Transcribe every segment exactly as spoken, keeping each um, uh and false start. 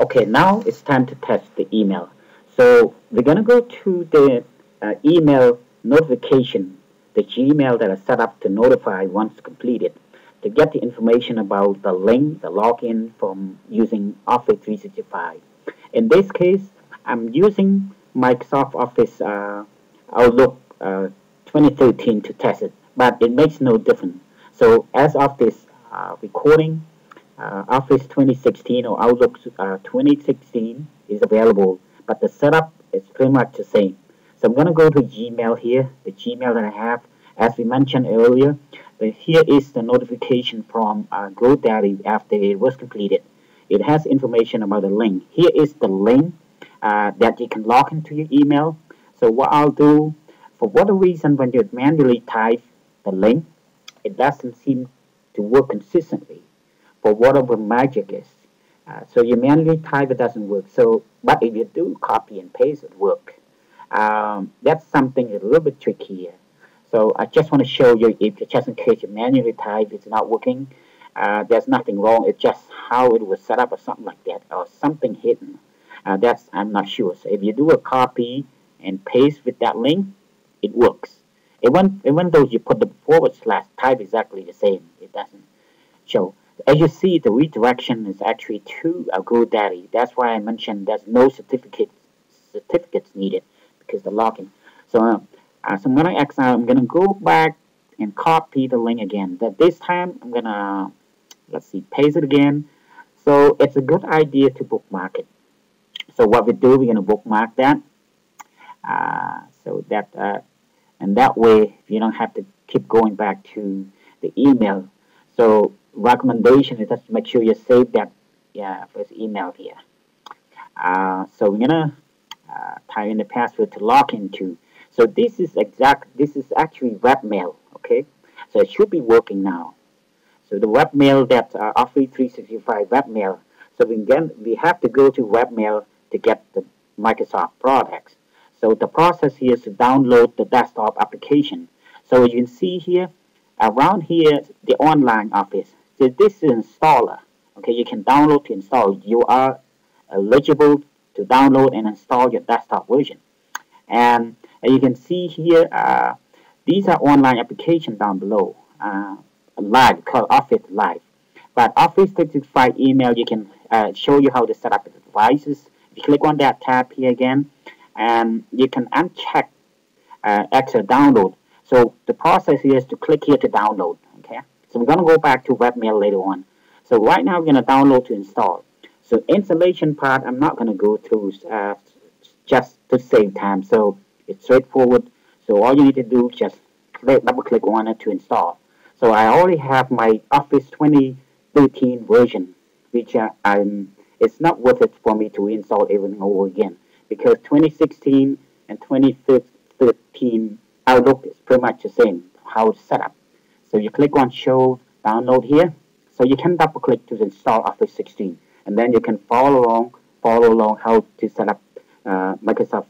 Okay, now it's time to test the email. So we're going to go to the uh, email notification, the Gmail that I set up to notify once completed, to get the information about the link, the login from using Office three sixty-five. In this case, I'm using Microsoft Office uh, Outlook uh, twenty thirteen to test it, but it makes no difference. So as of this uh, recording, uh, Office twenty sixteen or Outlook uh, twenty sixteen is available, but the setup is pretty much the same. So I'm going to go to Gmail here, the Gmail that I have. As we mentioned earlier, here is the notification from uh, GoDaddy after it was completed. It has information about the link. Here is the link uh, that you can log into your email. So what I'll do, for whatever reason, when you manually type the link, it doesn't seem to work consistently for whatever magic is. Uh, so you manually type, it doesn't work. So, but if you do copy and paste, it works. Um, that's something a little bit trickier. So I just want to show you, if just in case you manually type, it's not working. Uh, there's nothing wrong. It's just how it was set up or something like that, or something hidden. Uh, that's I'm not sure. So if you do a copy and paste with that link, it works. Even, even though you put the forward slash type exactly the same, it doesn't show. As you see, the redirection is actually to a GoDaddy. That's why I mentioned there's no certificate certificates needed because the login. So. Uh, Uh, so I'm going to exit. I'm going to go back and copy the link again. But this time I'm going to, let's see, paste it again. So it's a good idea to bookmark it. So what we do, we're going to bookmark that. Uh, so that, uh, and that way you don't have to keep going back to the email. So recommendation is just make sure you save that yeah, first email here. Uh, so we're going to uh, type in the password to log into. So this is exact. This is actually webmail. Okay, so it should be working now. So the webmail that uh, Office three sixty-five webmail. So we can we have to go to webmail to get the Microsoft products. So the process here is to download the desktop application. So you can see here, around here, the online office. So this is installer. Okay, you can download to install. You are eligible to download and install your desktop version, and And you can see here, uh, these are online applications down below, uh, live, called Office Live. But Office three sixty-five email, you can uh, show you how to set up the devices. If you click on that tab here again, and you can uncheck uh, extra download. So the process here is to click here to download. Okay. So we're going to go back to webmail later on. So right now, we're going to download to install. So installation part, I'm not going to go through uh, just to save time. So it's straightforward, so all you need to do is just click, double click on it to install. So I already have my Office twenty thirteen version, which uh, I'm, it's not worth it for me to install everything over again, because twenty sixteen and twenty thirteen Outlook is pretty much the same, how it's set up. So you click on Show Download here, so you can double click to install Office sixteen, and then you can follow along, follow along how to set up uh, Microsoft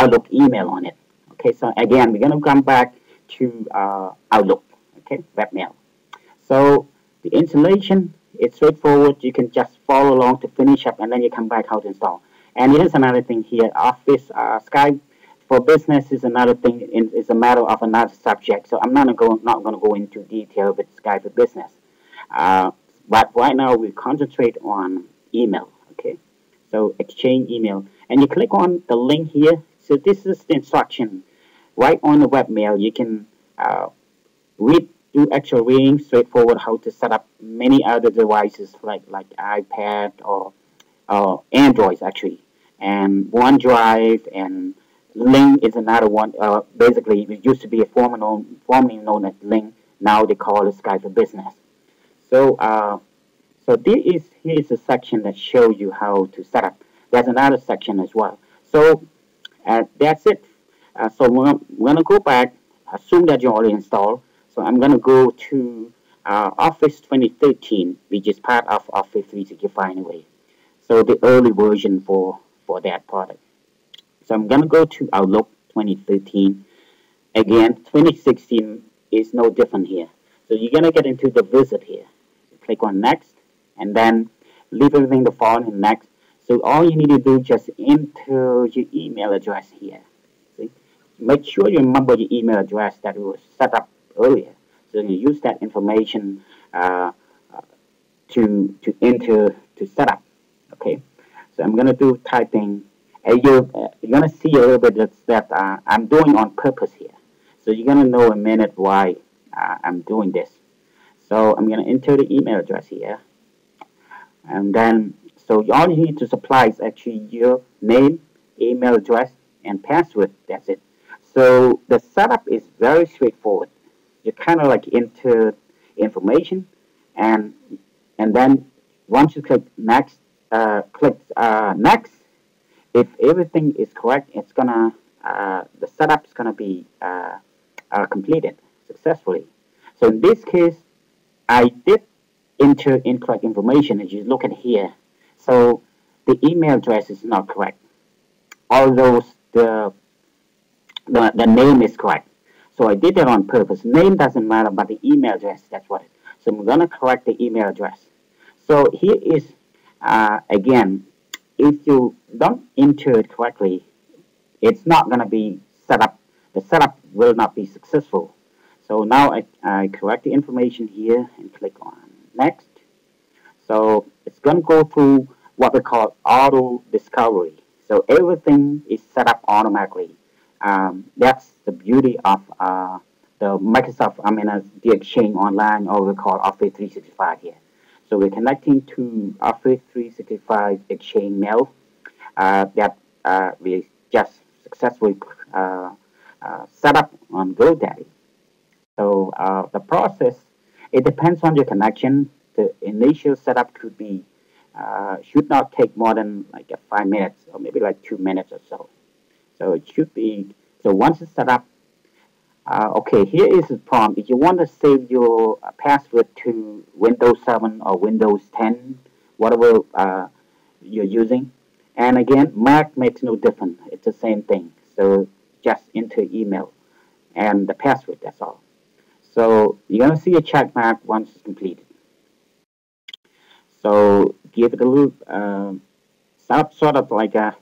Outlook email on it. Okay, so again, we're going to come back to uh, Outlook, okay, webmail. So the installation, it's straightforward. You can just follow along to finish up, and then you come back how to install. And here's another thing here, Office uh, Skype for Business is another thing. It's a matter of another subject, so I'm not going not going to go into detail with Skype for Business. Uh, but right now, we concentrate on email, okay? So exchange email. And you click on the link here. So this is the instruction right on the webmail. You can uh, read, do actual reading, straightforward how to set up many other devices like like iPad or or Androids actually, and OneDrive and Lync is another one. Uh, basically, it used to be a former known, formerly known as Lync. Now they call it Skype for Business. So uh, so this is here is a section that shows you how to set up. There's another section as well. So. Uh, that's it. Uh, so we're, we're going to go back, assume that you already installed. So I'm going to go to uh, Office twenty thirteen, which is part of Office three sixty-five anyway. So the early version for, for that product. So I'm going to go to Outlook twenty thirteen. Again, twenty sixteen is no different here. So you're going to get into the visit here. So click on Next, and then leave everything to fall in Next. So all you need to do is just enter your email address here. See? Make sure you remember your email address that we set up earlier. So you use that information uh, to to enter to set up. Okay. So I'm gonna do typing. And you're, uh, you're gonna see a little bit that, that uh, I'm doing on purpose here. So you're gonna know a minute why uh, I'm doing this. So I'm gonna enter the email address here, and then. So all you need to supply is actually your name, email address, and password. That's it. So the setup is very straightforward. You kind of like enter information, and and then once you click next, uh, click uh, next. If everything is correct, it's gonna uh, the setup is gonna be uh, uh, completed successfully. So in this case, I did enter incorrect information. As you look at here. So the email address is not correct, although the, the the name is correct. So I did that on purpose. Name doesn't matter, but the email address, that's what it is. So I'm going to correct the email address. So here is, uh, again, if you don't enter it correctly, it's not going to be set up. The setup will not be successful. So now I, I correct the information here and click on next. So it's going to go through what we call auto discovery. So everything is set up automatically. Um, that's the beauty of uh, the Microsoft, I mean, uh, the Exchange Online, or we call Office three sixty-five here. So we're connecting to Office three sixty-five Exchange Mail uh, that uh, we just successfully uh, uh, set up on GoDaddy. So uh, the process, it depends on your connection. The initial setup could be, uh, should not take more than like five minutes or maybe like two minutes or so. So it should be, so once it's set up, uh, okay, here is the prompt. If you want to save your password to Windows seven or Windows ten, whatever uh, you're using. And again, Mac makes no difference. It's the same thing. So just enter email and the password, that's all. So you're going to see a check mark once it's completed. So give it a little, uh, sort of like a,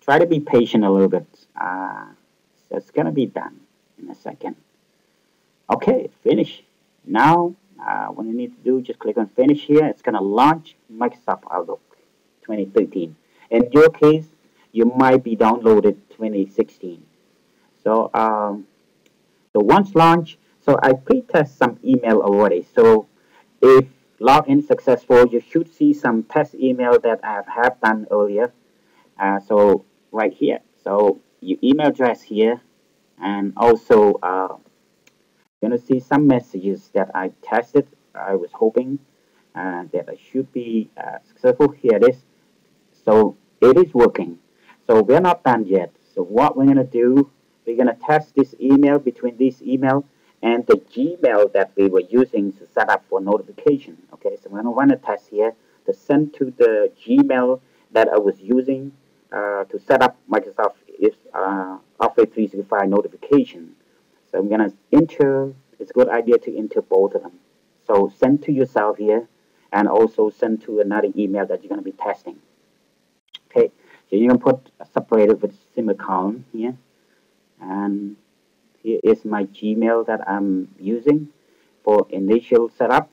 try to be patient a little bit. Uh, so it's going to be done in a second. Okay, finish. Now, uh, what you need to do, just click on finish here. It's going to launch Microsoft Outlook twenty thirteen. In your case, you might be downloaded twenty sixteen. So, um, so once launched, so I pre-test some email already. So if login successful, you should see some test email that I have done earlier. Uh, so right here, so your email address here, and also uh, you're gonna see some messages that I tested. I was hoping uh, that I should be uh, successful. Here it is. So it is working. So we're not done yet. So what we're gonna do, we're gonna test this email between this email and the Gmail that we were using to set up for notification. Okay, so I'm going to run a test here to send to the Gmail that I was using uh, to set up Microsoft uh, Office three sixty-five notification. So I'm going to enter, it's a good idea to enter both of them. So send to yourself here, and also send to another email that you're going to be testing. Okay, so you're going to put uh, separated with semicolon here, and here is my Gmail that I'm using for initial setup.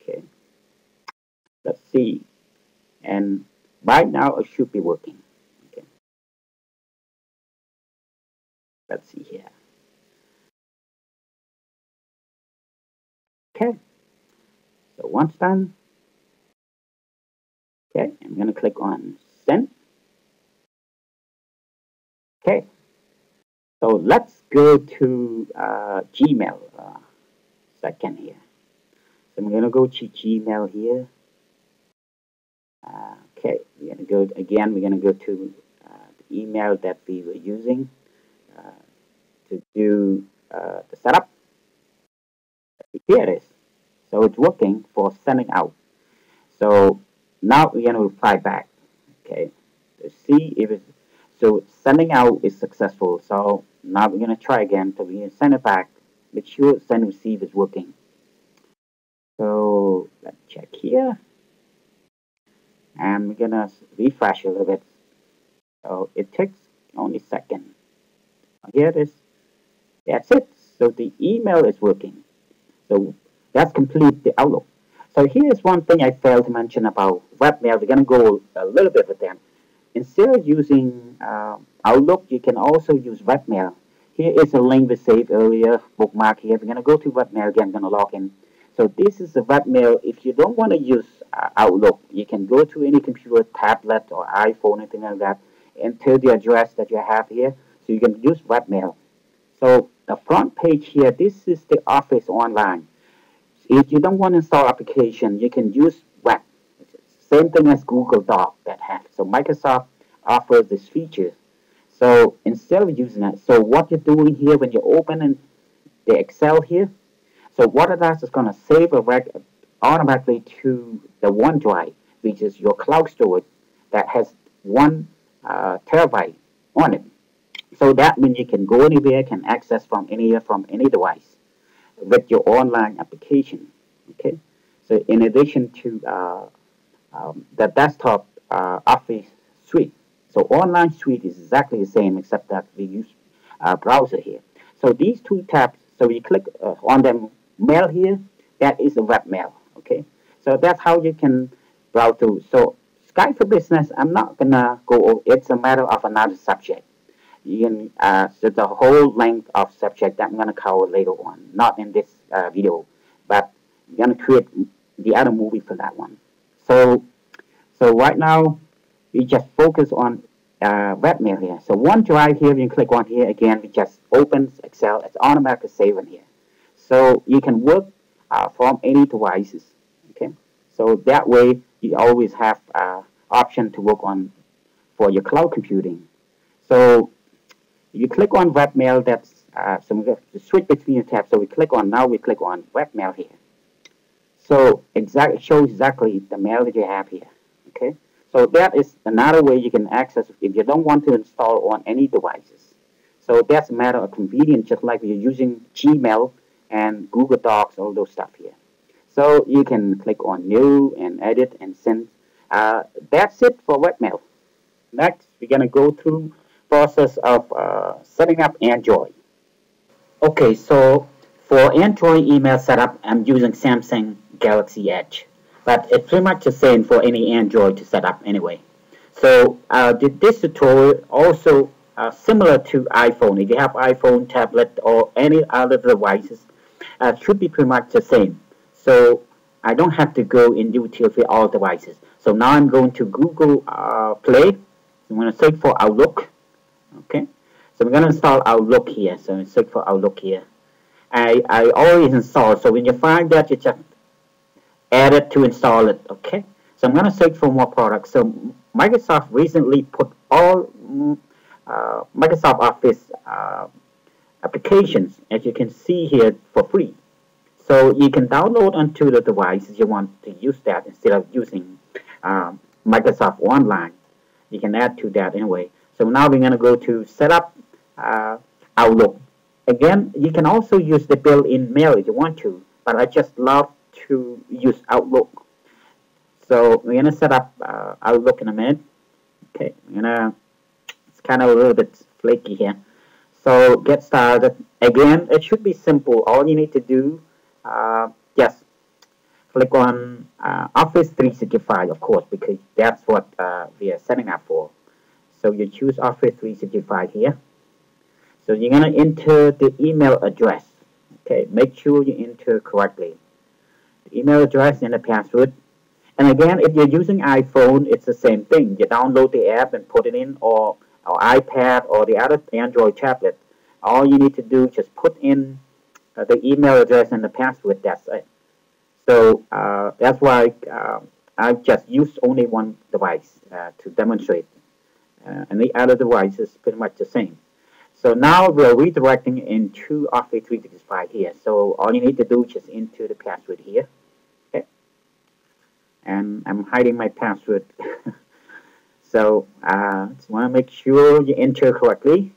Okay. Let's see. And right now it should be working. Okay. Let's see here. Okay. So once done. Okay, I'm gonna click on send. Okay. So let's go to uh, Gmail uh, second here. So I'm going to go to Gmail here. Uh, okay, we're going to go again. We're going to go to uh, the email that we were using uh, to do uh, the setup. Here it is. So it's working for sending out. So now we're going to reply back. Okay, to see if it's. So sending out is successful. So now we're gonna try again. So we're gonna send it back. Make sure send receive is working. So let's check here. I'm gonna refresh a little bit. So it takes only a second. Here it is. That's it. So the email is working. So that's complete the Outlook. So here's one thing I failed to mention about webmail. We're gonna go a little bit with them. Instead of using uh, Outlook, you can also use webmail. Here is a link we saved earlier, bookmark here. We're gonna go to webmail again. I'm gonna log in. So this is the webmail. If you don't want to use uh, Outlook, you can go to any computer, tablet, or iPhone, anything like that. Enter the address that you have here. So you can use webmail. So the front page here, this is the Office Online. If you don't want to install application, you can use web. Same thing as Google Doc that has. So Microsoft offers this feature. So instead of using that, so what you're doing here when you open in the Excel here, so what it does is going to save a record automatically to the OneDrive, which is your cloud storage that has one uh, terabyte on it. So that means you can go anywhere, can access from anywhere, from any device with your online application. Okay. So in addition to uh, um, the desktop uh, Office suite, so online suite is exactly the same except that we use a browser here. So these two tabs, so you click uh, on them. Mail here, that is a webmail. Okay, so that's how you can browse through. So Skype for Business, I'm not gonna go over. It's a matter of another subject. You can uh, so the whole length of subject that I'm gonna cover later on, not in this uh, video, but I'm gonna create the other movie for that one. So, so right now we just focus on uh, webmail here. So OneDrive here, you click on here again. We just opens Excel. It's automatically saving here. So you can work uh, from any devices, okay? So that way you always have uh, option to work on for your cloud computing. So you click on webmail, that's, uh, so we have to switch between the tabs. So we click on, now we click on webmail here. So exactly, it shows exactly the mail that you have here, okay? So that is another way you can access if you don't want to install on any devices. So that's a matter of convenience, just like you're using Gmail and Google Docs, all those stuff here. So you can click on new and edit and send. Uh, that's it for webmail. Next, we're gonna go through process of uh, setting up Android. Okay, so for Android email setup, I'm using Samsung Galaxy Edge, but it's pretty much the same for any Android to set up anyway. So uh, this tutorial also uh, similar to iPhone. If you have iPhone, tablet, or any other devices, Uh, should be pretty much the same. So I don't have to go in detail for all devices. So now I'm going to Google uh, Play. I'm going to search for Outlook. Okay. So we're going to install Outlook here. So I'm search for Outlook here. I, I always install. So when you find that, you just add it to install it. Okay. So I'm going to search for more products. So Microsoft recently put all uh, Microsoft Office uh, applications, as you can see here, for free. So you can download onto the devices you want to use that instead of using um, Microsoft Online. You can add to that anyway. So now we're going to go to set up uh, Outlook. Again, you can also use the built-in mail if you want to, but I just love to use Outlook. So we're going to set up uh, Outlook in a minute. Okay, I'm gonna, it's kind of a little bit flaky here. So get started. Again, it should be simple. All you need to do, uh, just click on uh, Office three sixty-five, of course, because that's what uh, we are setting up for. So you choose Office three sixty-five here. So you're gonna enter the email address. Okay, make sure you enter correctly. The email address and the password. And again, if you're using iPhone, it's the same thing. You download the app and put it in, or or iPad, or the other Android tablet. All you need to do, just put in uh, the email address and the password, that's it. So uh, that's why uh, I just used only one device uh, to demonstrate. Uh, and the other device is pretty much the same. So now we're redirecting into Office three sixty-five here. So all you need to do is just enter the password here. Okay. And I'm hiding my password. So uh, just want to make sure you enter correctly,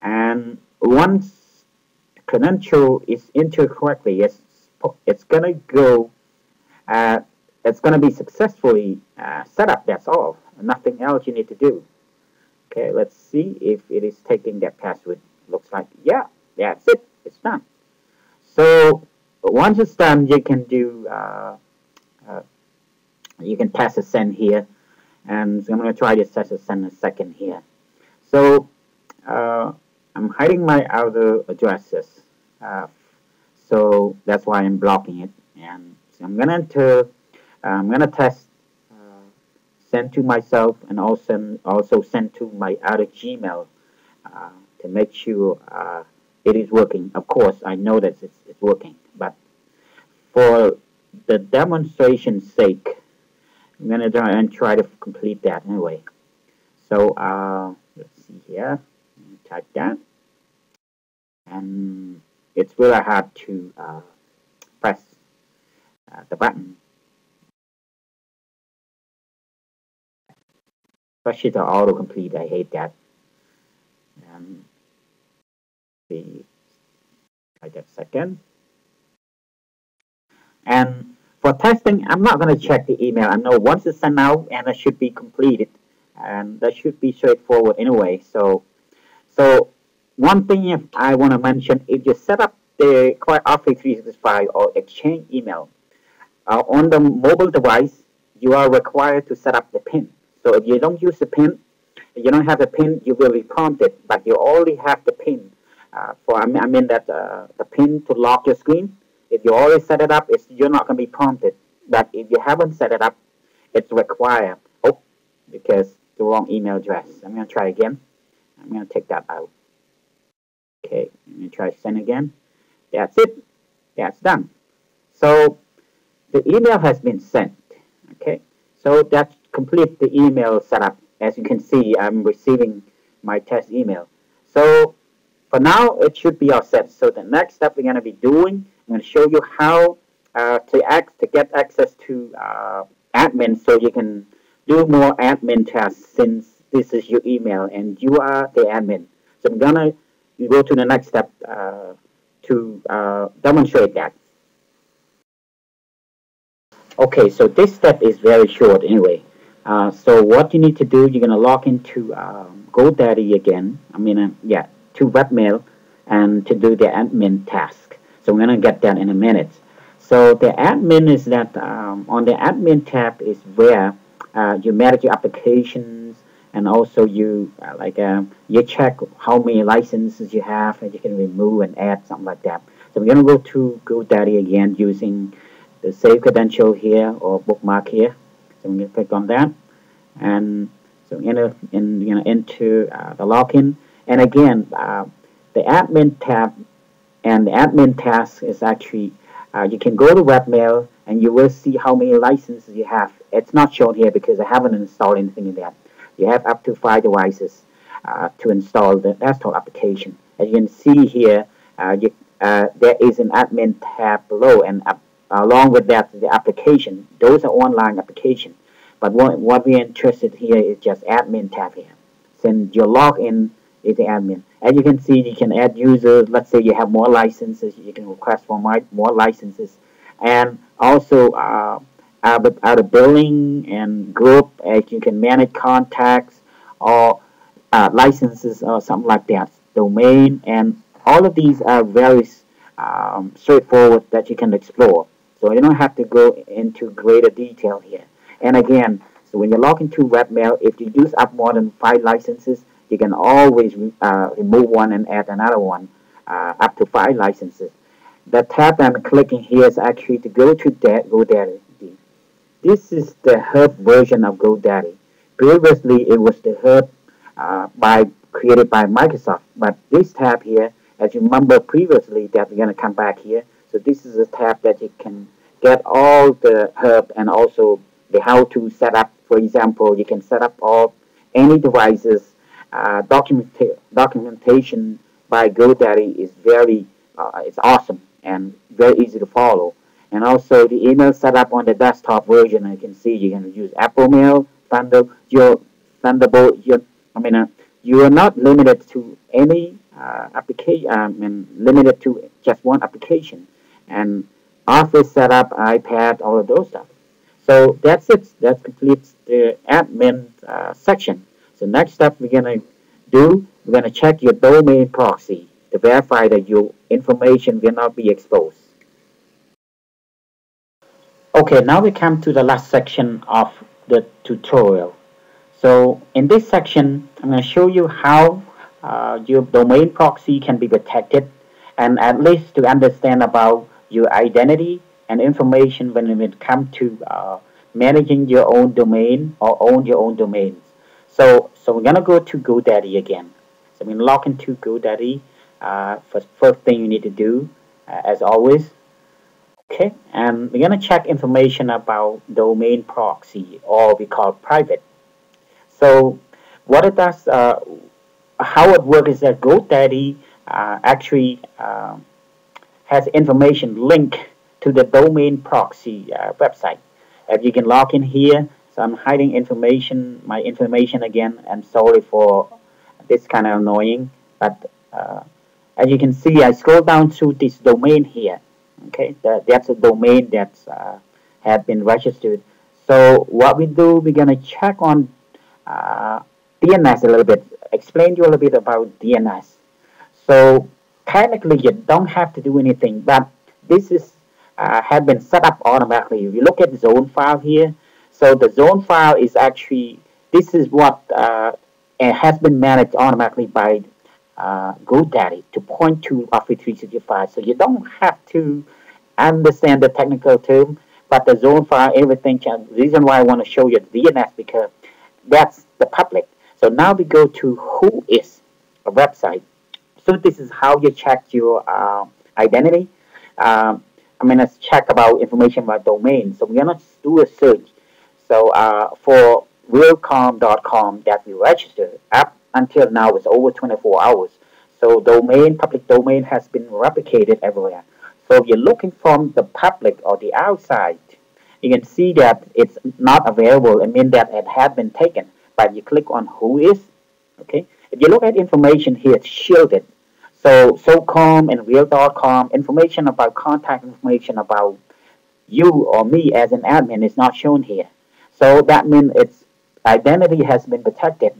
and once credential is entered correctly, it's it's gonna go uh, it's going to be successfully uh, set up. That's all. Nothing else you need to do. Okay, let's see if it is taking that password. Looks like, yeah, that's it. It's done. So once it's done, you can do, uh, uh, you can pass a send here. And so I'm going to try this as a send a second here. So uh, I'm hiding my other addresses. Uh, so that's why I'm blocking it. And so I'm going to enter, uh, I'm going to test uh, send to myself and also, also send to my other Gmail uh, to make sure uh, it is working. Of course, I know that it's, it's working, but for the demonstration's sake, I'm going to try and try to complete that anyway. So uh, let's see here, type that, and it's really hard to uh, press uh, the button, especially the autocomplete. I hate that. Um, the type that second, and for testing, I'm not going to check the email. I know once it's sent out, and it should be completed, and that should be straightforward anyway. So, so one thing if I want to mention: if you set up the Office three sixty-five or Exchange email uh, on the mobile device, you are required to set up the PIN. So, if you don't use the PIN, you don't have the PIN, you will be prompted, but you already have the PIN. Uh, for I mean, I mean that uh, the PIN to lock your screen. If you already set it up, it's, you're not going to be prompted. But if you haven't set it up, it's required. Oh, because the wrong email address. I'm going to try again. I'm going to take that out. Okay, let me try send again. That's it. That's done. So the email has been sent. Okay, so that completes the email setup. As you can see, I'm receiving my test email. So for now, it should be all set. So the next step we're going to be doing, I'm going to show you how uh, to, act, to get access to uh, admin so you can do more admin tasks since this is your email and you are the admin. So I'm going to go to the next step uh, to uh, demonstrate that. Okay, so this step is very short anyway. Uh, so what you need to do, you're going to log into um, GoDaddy again. I mean, uh, yeah, to webmail and to do the admin task. So we're going to get that in a minute. So the admin is that um, on the admin tab is where uh, you manage your applications and also you uh, like um, you check how many licenses you have and you can remove and add something like that. So we're going to go to GoDaddy again using the save credential here or bookmark here. So I'm going to click on that and so I'm going to you know, enter uh, the login. And again, uh, the admin tab and the admin task is actually, uh, you can go to webmail and you will see how many licenses you have. It's not shown here because I haven't installed anything in that. You have up to five devices uh, to install the desktop application. As you can see here, uh, you, uh, there is an admin tab below and up, along with that, the application. Those are online applications. But what, what we're interested here is just admin tab here. Since you log in is the admin. As you can see, you can add users. Let's say you have more licenses, you can request for more licenses. And also, uh, out of, out of billing and group, uh, you can manage contacts or uh, licenses or something like that, domain. And all of these are very um, straightforward that you can explore. So you don't have to go into greater detail here. And again, so when you log into webmail, if you use up more than five licenses, you can always uh, remove one and add another one, uh, up to five licenses. The tab I'm clicking here is actually to go to GoDaddy. This is the Hub version of GoDaddy. Previously, it was the Hub uh, by, created by Microsoft. But this tab here, as you remember previously, that we're going to come back here. So this is a tab that you can get all the Hub and also the how to set up. For example, you can set up all any devices. Uh, documenta documentation by GoDaddy is very, uh, it's awesome and very easy to follow. And also the email setup on the desktop version, you can see you can use Apple Mail, Thunder, your Thunderbird. Your, I mean, uh, you are not limited to any uh, application, I mean, limited to just one application. And Office setup, iPad, all of those stuff. So that's it. That completes the admin uh, section. So next step we're going to do, we're going to check your domain proxy to verify that your information will not be exposed. Okay, now we come to the last section of the tutorial. So in this section, I'm going to show you how uh, your domain proxy can be detected, and at least to understand about your identity and information when it comes to uh, managing your own domain or own your own domains. So, so we're going to go to GoDaddy again. So we log into GoDaddy. Uh, first, first thing you need to do, uh, as always. Okay, and we're going to check information about domain proxy, or we call private. So what it does, uh, how it works is that GoDaddy uh, actually uh, has information linked to the domain proxy uh, website. If you can log in here. So I'm hiding information, my information again. I'm sorry for this kind of annoying, but uh, as you can see, I scroll down to this domain here. Okay, that, that's a domain that uh, have been registered. So what we do, we're gonna check on uh, D N S a little bit. Explain to you a little bit about D N S. So technically, you don't have to do anything, but this is uh, have been set up automatically. If you look at the zone file here. So the zone file is actually, this is what uh, it has been managed automatically by uh, GoDaddy to point to Office three sixty-five. So you don't have to understand the technical term, but the zone file, everything. The reason why I want to show you the D N S because that's the public. So now we go to who is a website. So this is how you check your uh, identity. Uh, I'm going to check about information about domain. So we're going to do a search. So uh, for realcom dot com that we registered up until now is over twenty-four hours. So domain, public domain has been replicated everywhere. So if you're looking from the public or the outside, you can see that it's not available. I mean that it had been taken, but you click on who is. Okay. If you look at information here, it's shielded. So SoCom and real dot com, information about contact information about you or me as an admin is not shown here. So that means its identity has been protected.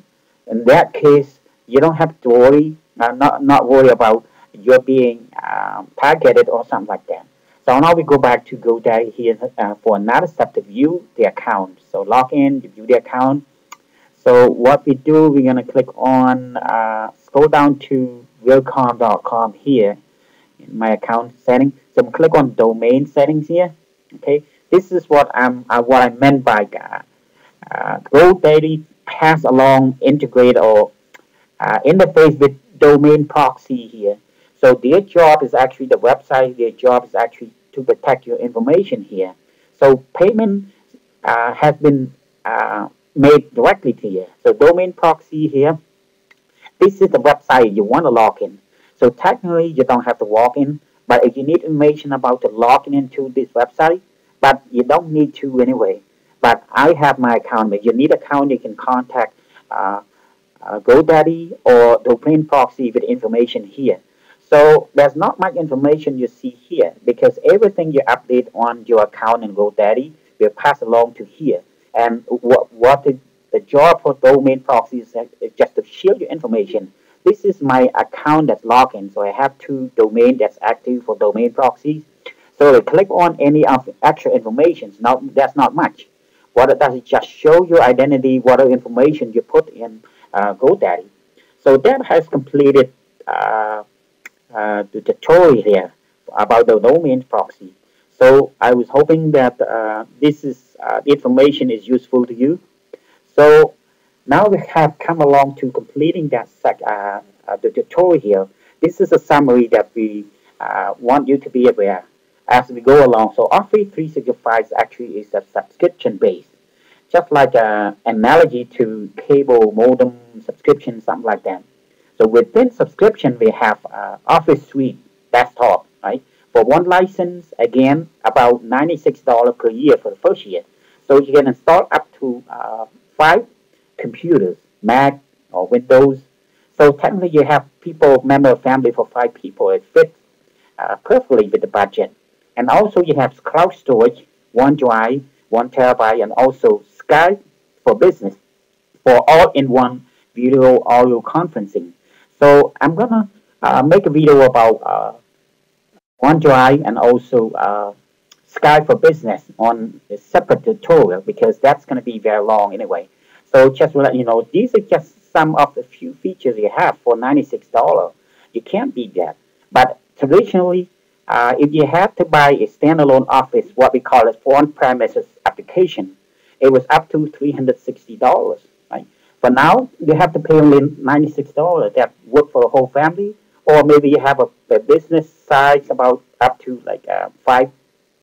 In that case, you don't have to worry, uh, not, not worry about your being um, targeted or something like that. So now we go back to GoDaddy here uh, for another step to view the account. So log in, view the account. So what we do, we're going to click on, uh, scroll down to realcom dot com here in my account settings. So I'm click on domain settings here, okay. This is what I'm uh, what I meant by uh, uh, GoDaddy pass along integrate or uh, interface with domain proxy here. So their job is actually the website. Their job is actually to protect your information here. So payment uh, has been uh, made directly to you. So domain proxy here. This is the website you want to log in. So technically you don't have to log in, but if you need information about the login into this website. But you don't need to anyway. But I have my account. If you need account, you can contact uh, uh, GoDaddy or domain proxy with information here. So there's not much information you see here because everything you update on your account in GoDaddy will pass along to here. And what, what the, the job for domain proxy is just to shield your information. This is my account that's logged in. So I have two domains that's active for domain proxies. So click on any of the extra information. Now that's not much. What it does is just show your identity, what information you put in uh, GoDaddy. So that has completed uh, uh, the tutorial here about the domain proxy. So I was hoping that uh, this is uh, the information is useful to you. So now we have come along to completing that sec uh, uh, the tutorial here. This is a summary that we uh, want you to be aware. As we go along, so Office three sixty-five is actually is a subscription base, just like an analogy to cable, modem, subscription, something like that. So within subscription, we have uh, Office Suite Desktop, right? For one license, again, about ninety-six dollars per year for the first year. So you can install up to uh, five computers, Mac or Windows. So technically, you have people, member of family for five people. It fits uh, perfectly with the budget. And also you have cloud storage, OneDrive, one terabyte, and also Skype for Business for all-in-one video audio conferencing. So I'm gonna uh, make a video about uh, OneDrive and also uh, Skype for Business on a separate tutorial, because that's gonna be very long anyway. So just to let you know, these are just some of the few features you have for ninety-six dollars. You can't beat that. But traditionally, uh, if you had to buy a standalone Office, what we call a on-premises application, it was up to three hundred sixty dollars. Right? For now, you have to pay only ninety-six dollars. That work for the whole family, or maybe you have a, a business size about up to like uh, five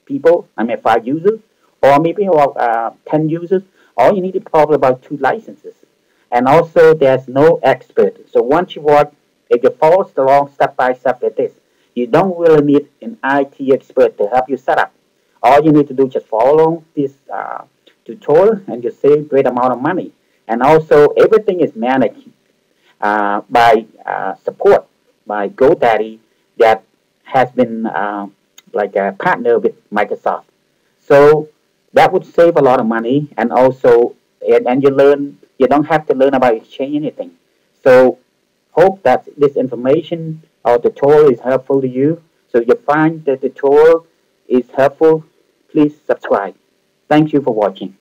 people. I mean five users, or maybe about uh, ten users. All you need is probably about two licenses, and also there's no expert. So once you want, if you follow the long step-by-step like this, you don't really need an I T expert to help you set up. All you need to do is just follow this uh, tutorial, and you save a great amount of money. And also, everything is managed uh, by uh, support, by GoDaddy, that has been uh, like a partner with Microsoft. So that would save a lot of money, and also, and, and you learn, you don't have to learn about Exchange anything. So hope that this information or tutorial is helpful to you. So if you find the tutorial is helpful, please subscribe. Thank you for watching.